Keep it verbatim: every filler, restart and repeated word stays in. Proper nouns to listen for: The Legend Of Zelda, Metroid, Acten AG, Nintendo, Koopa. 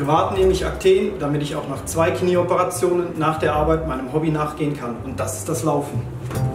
Privat nehme ich Acten, damit ich auch nach zwei Knieoperationen nach der Arbeit meinem Hobby nachgehen kann. Und das ist das Laufen.